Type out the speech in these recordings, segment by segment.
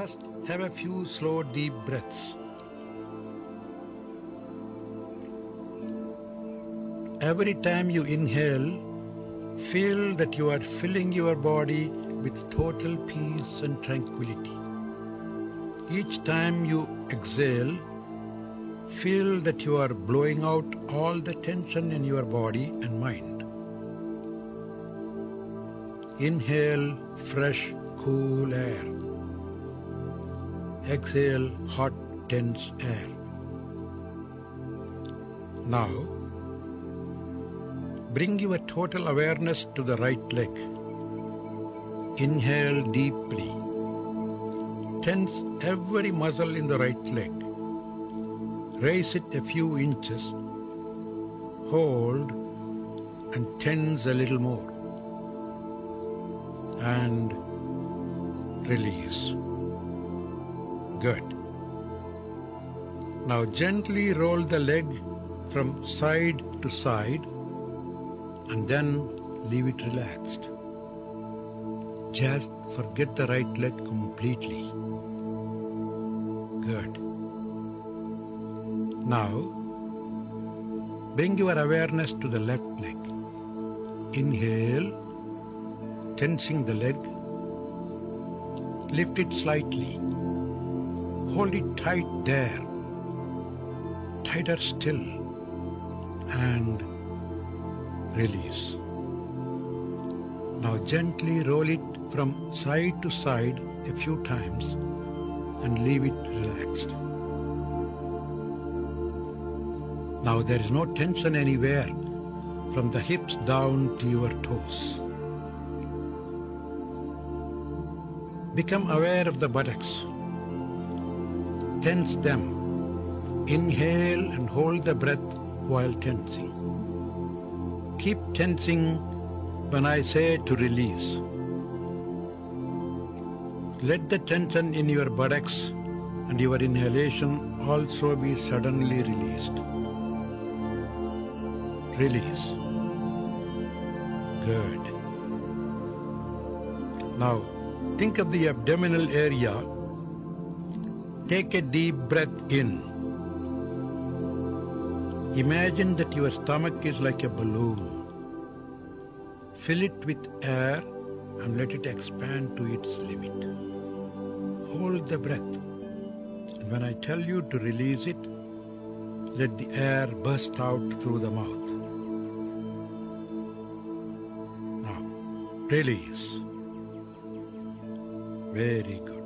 First, have a few slow, deep breaths. Every time you inhale, feel that you are filling your body with total peace and tranquility. Each time you exhale, feel that you are blowing out all the tension in your body and mind. Inhale fresh, cool air. Exhale hot, tense air. Now, bring your total awareness to the right leg. Inhale deeply. Tense every muscle in the right leg. Raise it a few inches. Hold and tense a little more. And release. Good. Now gently roll the leg from side to side and then leave it relaxed. Just forget the right leg completely. Good. Now, bring your awareness to the left leg. Inhale, tensing the leg. Lift it slightly. Hold it tight there. Tighter still. And release. Now gently roll it from side to side a few times and leave it relaxed. Now there is no tension anywhere from the hips down to your toes. Become aware of the buttocks. Tense them. Inhale and hold the breath while tensing. Keep tensing when I say to release. Let the tension in your buttocks and your inhalation also be suddenly released. Release. Good. Now, think of the abdominal area. Take a deep breath in. Imagine that your stomach is like a balloon. Fill it with air and let it expand to its limit. Hold the breath, and when I tell you to release it, let the air burst out through the mouth. Now, release. Very good.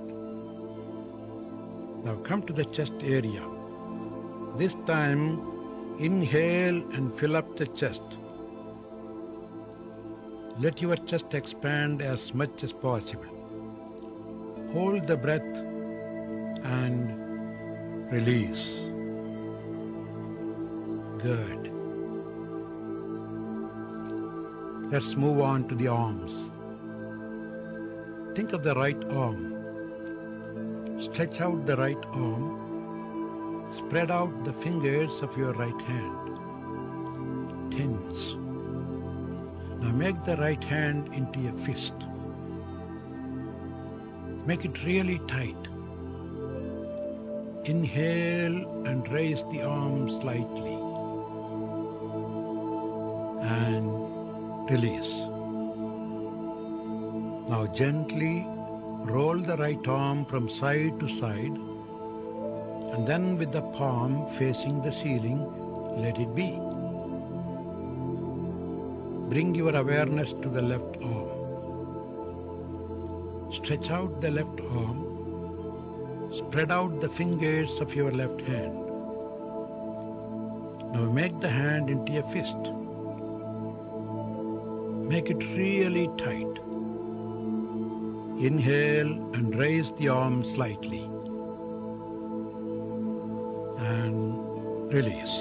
Now come to the chest area. This time, inhale and fill up the chest. Let your chest expand as much as possible. Hold the breath and release. Good. Let's move on to the arms. Think of the right arm. Stretch out the right arm. Spread out the fingers of your right hand. Tense. Now make the right hand into a fist. Make it really tight. Inhale and raise the arm slightly. And release. Now gently roll the right arm from side to side. And then with the palm facing the ceiling, let it be. Bring your awareness to the left arm. Stretch out the left arm. Spread out the fingers of your left hand. Now make the hand into a fist. Make it really tight. Inhale and raise the arm slightly. And release.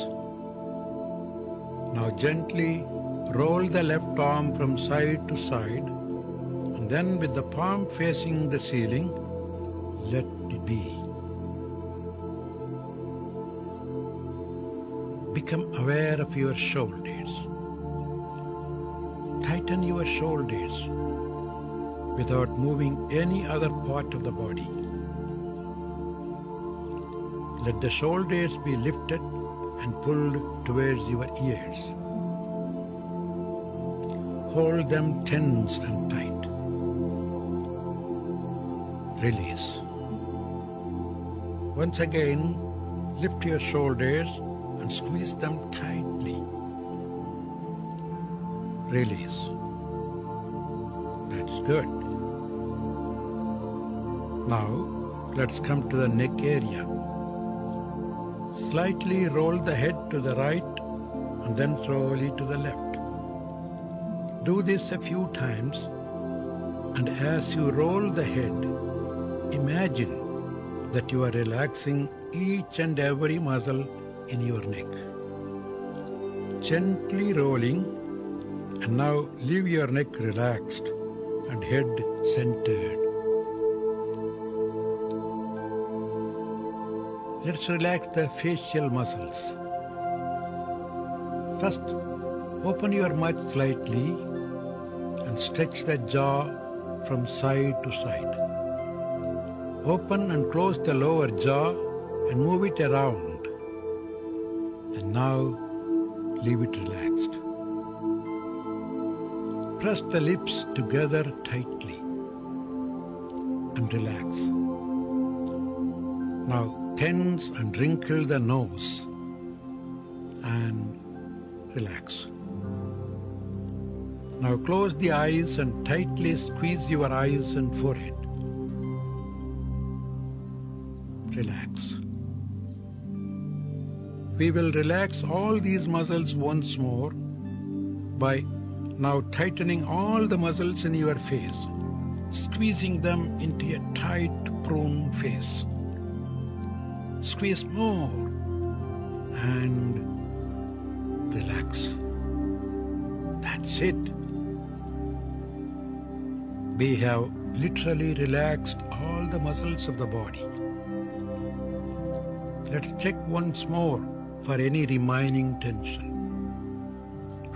Now gently roll the left arm from side to side. And then with the palm facing the ceiling, let it be. Become aware of your shoulders. Tighten your shoulders without moving any other part of the body. Let the shoulders be lifted and pulled towards your ears. Hold them tense and tight. Release. Once again, lift your shoulders and squeeze them tightly. Release. That's good. Now, let's come to the neck area. Slightly roll the head to the right and then slowly to the left. Do this a few times, and as you roll the head, imagine that you are relaxing each and every muscle in your neck. Gently rolling, and now leave your neck relaxed and head centered. Let's relax the facial muscles. First, open your mouth slightly and stretch the jaw from side to side. Open and close the lower jaw and move it around. And now, leave it relaxed. Press the lips together tightly and relax. Now, tense and wrinkle the nose and relax. Now, close the eyes and tightly squeeze your eyes and forehead. Relax. We will relax all these muscles once more by now tightening all the muscles in your face, squeezing them into a tight prune face. Squeeze more and relax. That's it. We have literally relaxed all the muscles of the body. Let's check once more for any remaining tension.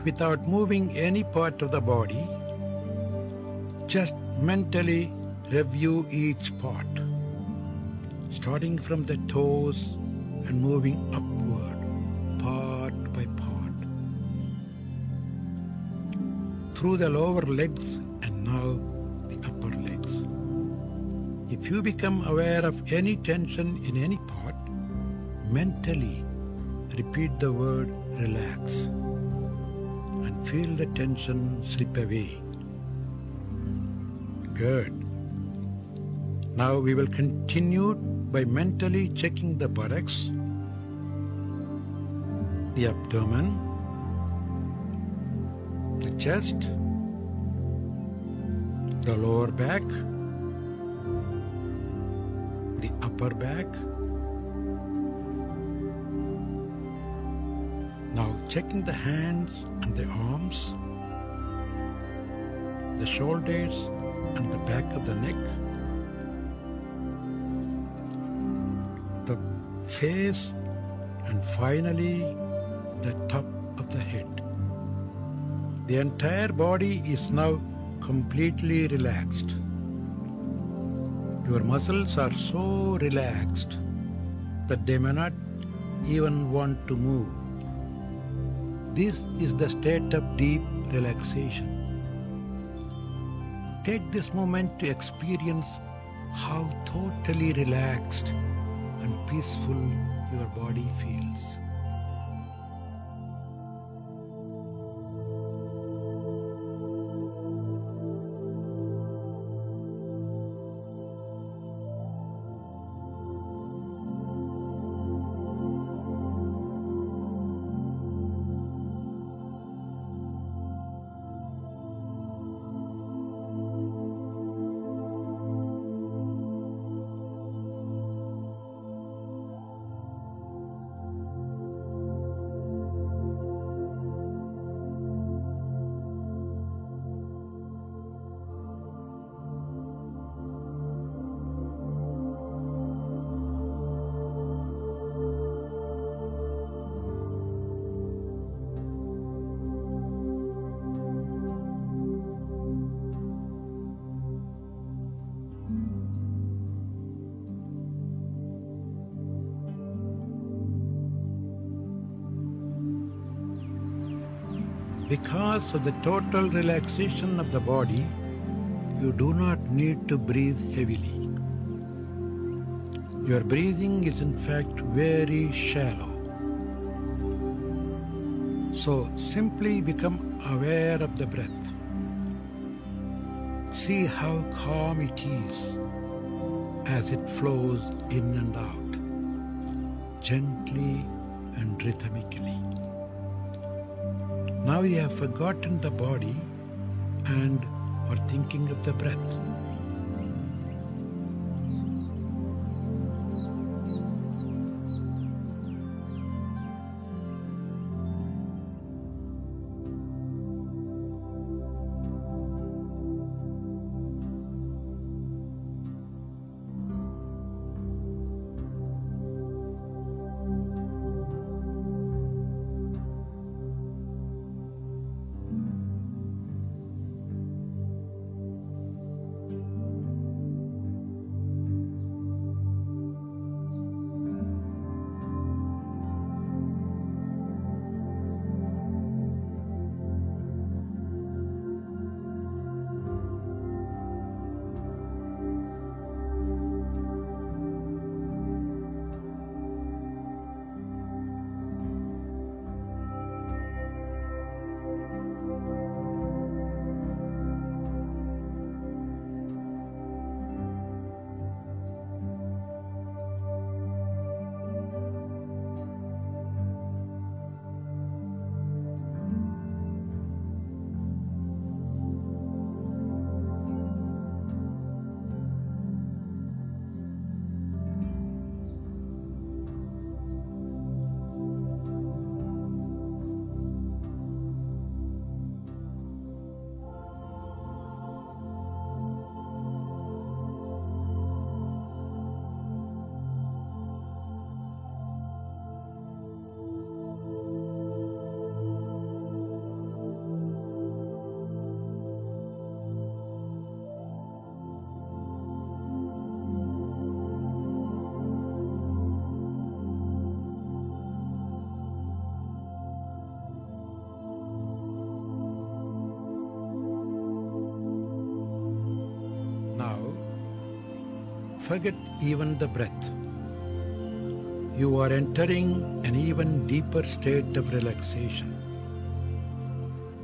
Without moving any part of the body, just mentally review each part, starting from the toes and moving upward, part by part, through the lower legs and now the upper legs. If you become aware of any tension in any part, mentally repeat the word relax and feel the tension slip away. Good. Now we will continue by mentally checking the buttocks, the abdomen, the chest, the lower back, the upper back. Now checking the hands and the arms, the shoulders and the back of the neck, the face, and finally the top of the head. The entire body is now completely relaxed. Your muscles are so relaxed that they may not even want to move. This is the state of deep relaxation. Take this moment to experience how totally relaxed and peaceful your body feels. Because of the total relaxation of the body, you do not need to breathe heavily. Your breathing is in fact very shallow. So simply become aware of the breath. See how calm it is as it flows in and out, gently and rhythmically. Now you have forgotten the body and are thinking of the breath. Forget even the breath. You are entering an even deeper state of relaxation.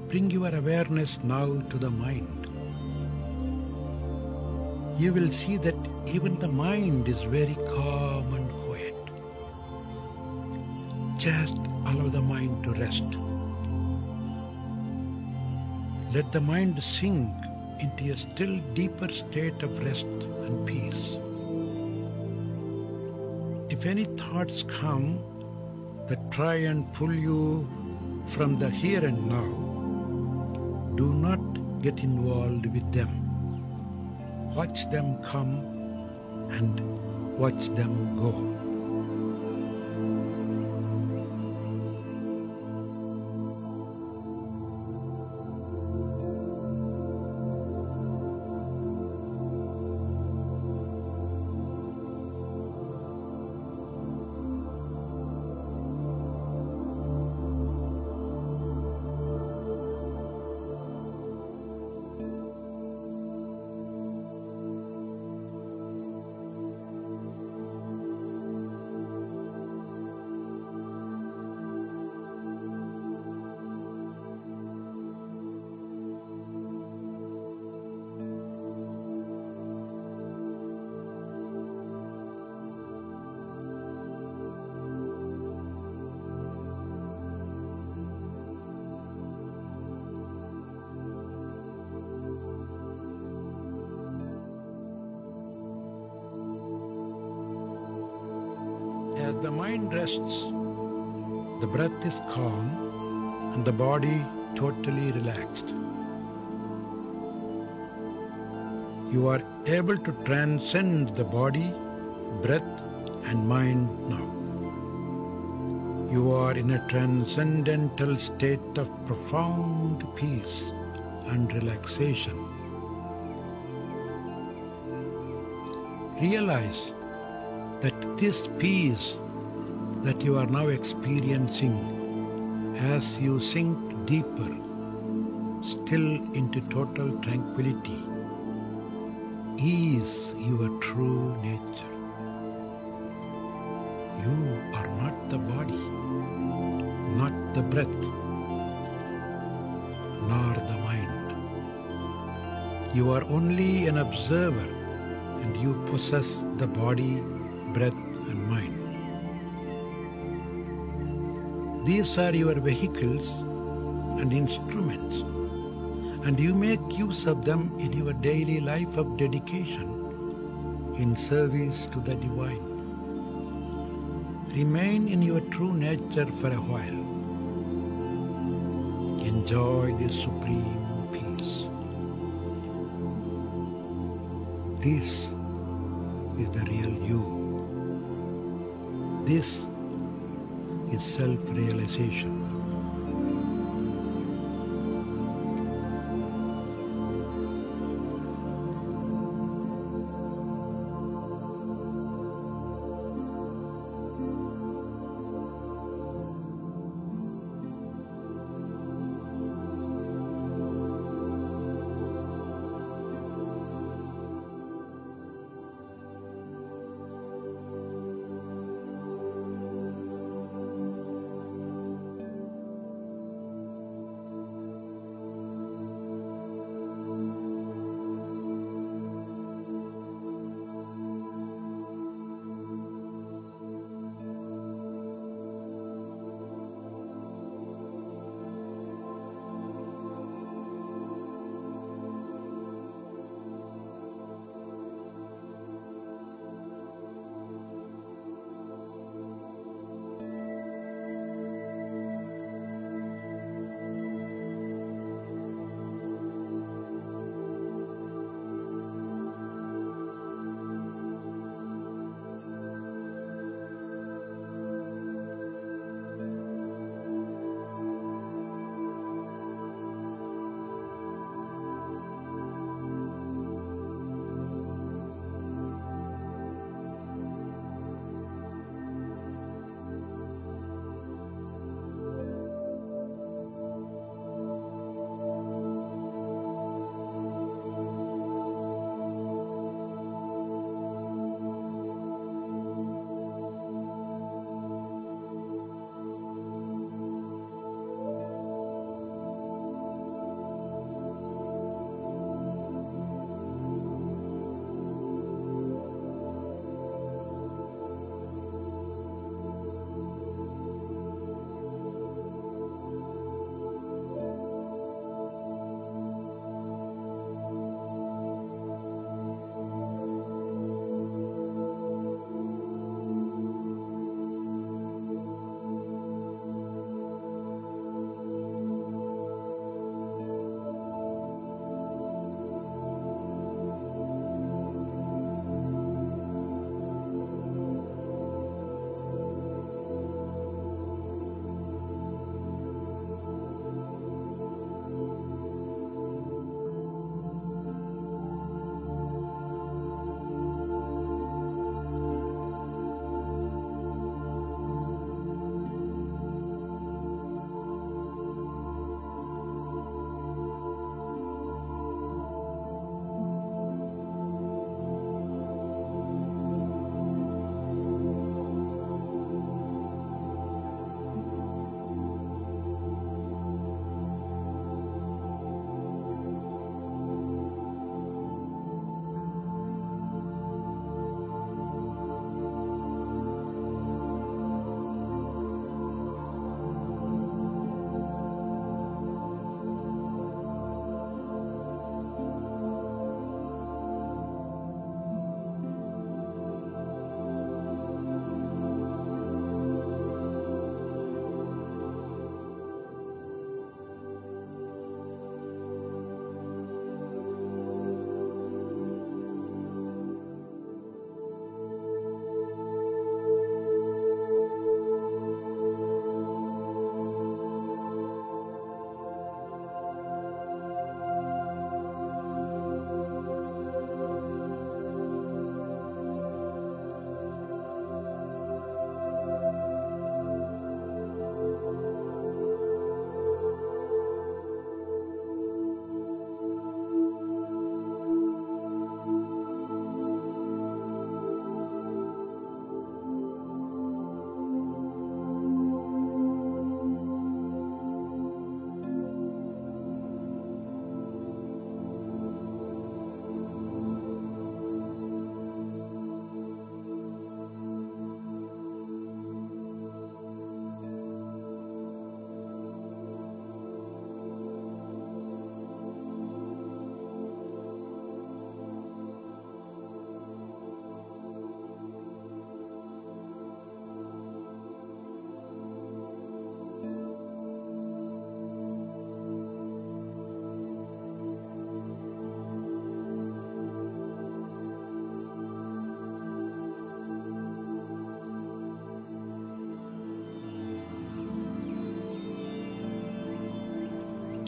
Bring your awareness now to the mind. You will see that even the mind is very calm and quiet. Just allow the mind to rest. Let the mind sink into a still deeper state of rest and peace. If any thoughts come that try and pull you from the here and now, do not get involved with them. Watch them come and watch them go. As the mind rests, the breath is calm and the body totally relaxed. You are able to transcend the body, breath and mind now. You are in a transcendental state of profound peace and relaxation. Realize that this peace that you are now experiencing, as you sink deeper still into total tranquility is your true nature. You are not the body, not the breath, nor the mind. You are only an observer, and you possess the body, breath, and mind. These are your vehicles and instruments, and you make use of them in your daily life of dedication, in service to the divine. Remain in your true nature for a while. Enjoy this supreme peace. This is the real you. This is self-realization.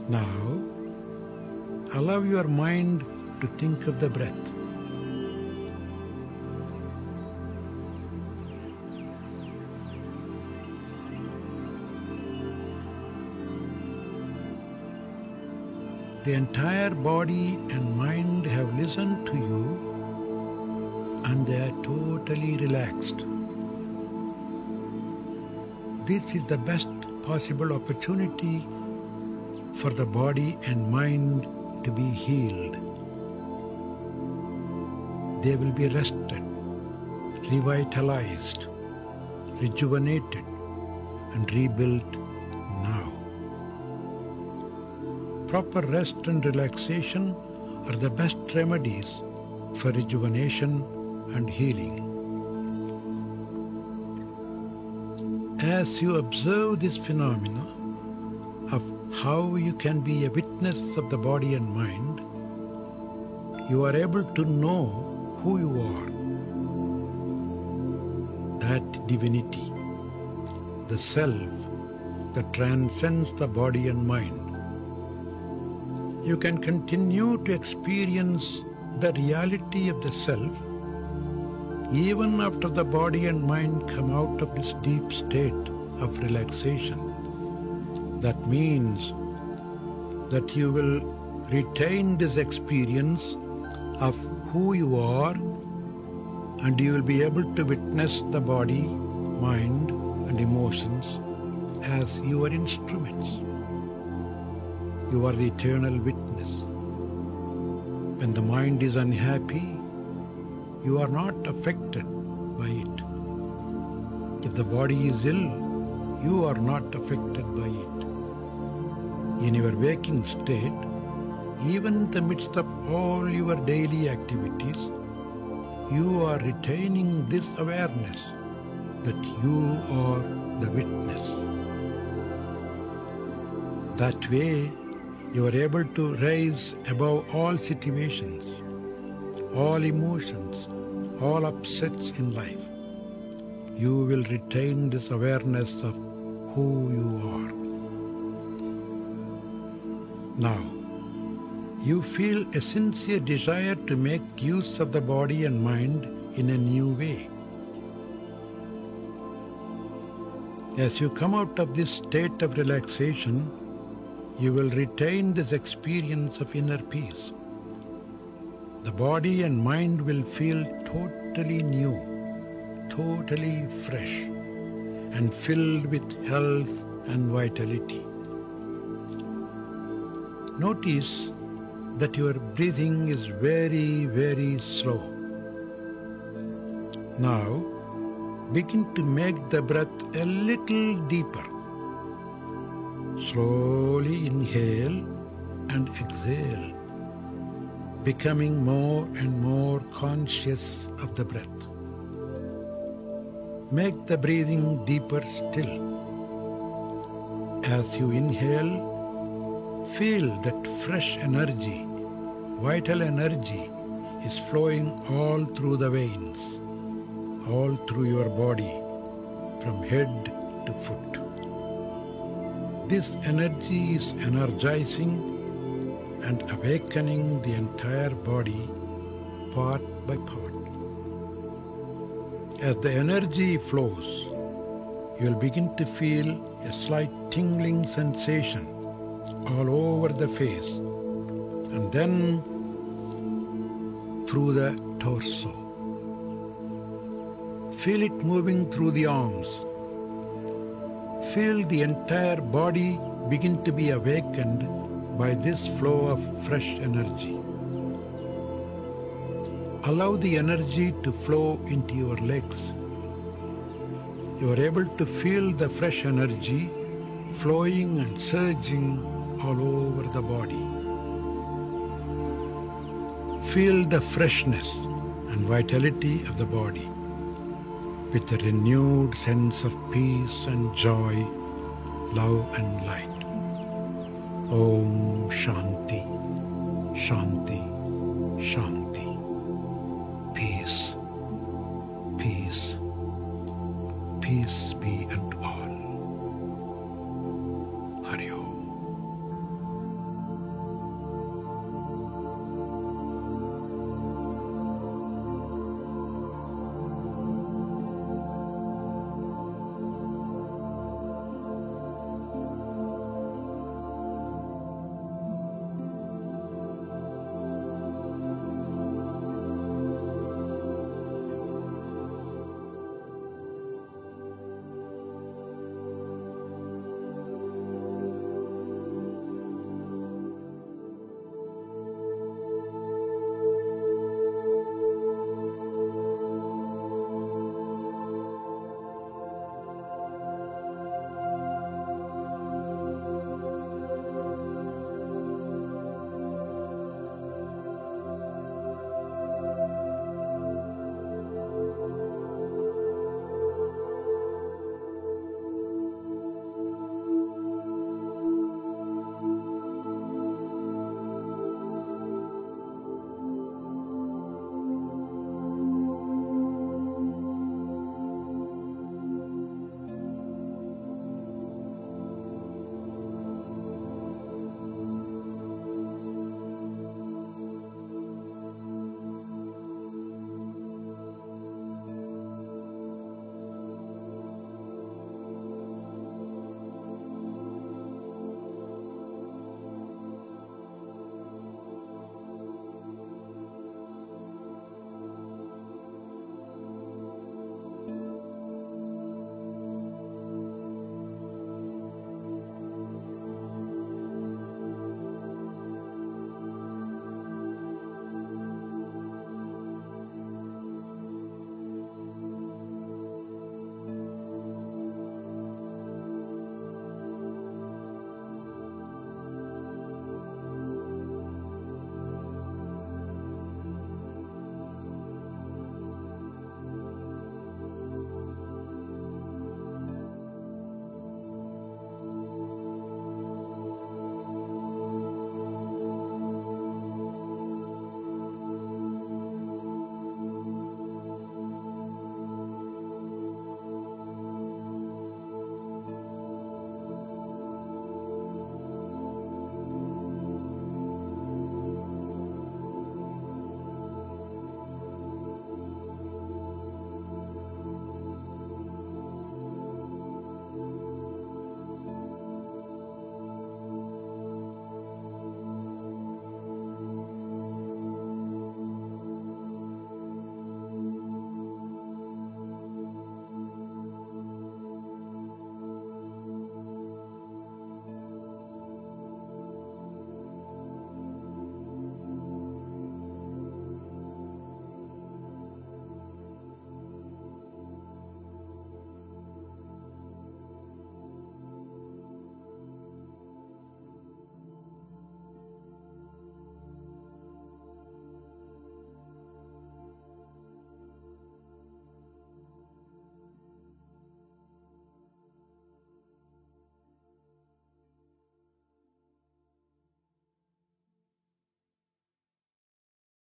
Now, allow your mind to think of the breath. The entire body and mind have listened to you and they are totally relaxed. This is the best possible opportunity for the body and mind to be healed. They will be rested, revitalized, rejuvenated, and rebuilt now. Proper rest and relaxation are the best remedies for rejuvenation and healing. As you observe this phenomena of how you can be a witness of the body and mind, you are able to know who you are, that divinity, the self that transcends the body and mind. You can continue to experience the reality of the self even after the body and mind come out of this deep state of relaxation. That means that you will retain this experience of who you are and you will be able to witness the body, mind and emotions as your instruments. You are the eternal witness. When the mind is unhappy, you are not affected by it. If the body is ill, you are not affected by it. In your waking state, even in the midst of all your daily activities, you are retaining this awareness that you are the witness. That way, you are able to rise above all situations, all emotions, all upsets in life. You will retain this awareness of who you are. Now, you feel a sincere desire to make use of the body and mind in a new way. As you come out of this state of relaxation, you will retain this experience of inner peace. The body and mind will feel totally new, totally fresh, and filled with health and vitality. Notice that your breathing is very, very slow. Now, begin to make the breath a little deeper. Slowly inhale and exhale, becoming more and more conscious of the breath. Make the breathing deeper still. As you inhale, feel that fresh energy, vital energy is flowing all through the veins, all through your body, from head to foot. This energy is energizing and awakening the entire body, part by part. As the energy flows, you will begin to feel a slight tingling sensation all over the face and then through the torso. Feel it moving through the arms. Feel the entire body begin to be awakened by this flow of fresh energy. Allow the energy to flow into your legs. You are able to feel the fresh energy flowing and surging all over the body. Feel the freshness and vitality of the body with a renewed sense of peace and joy, love and light. Om Shanti, Shanti, Shanti.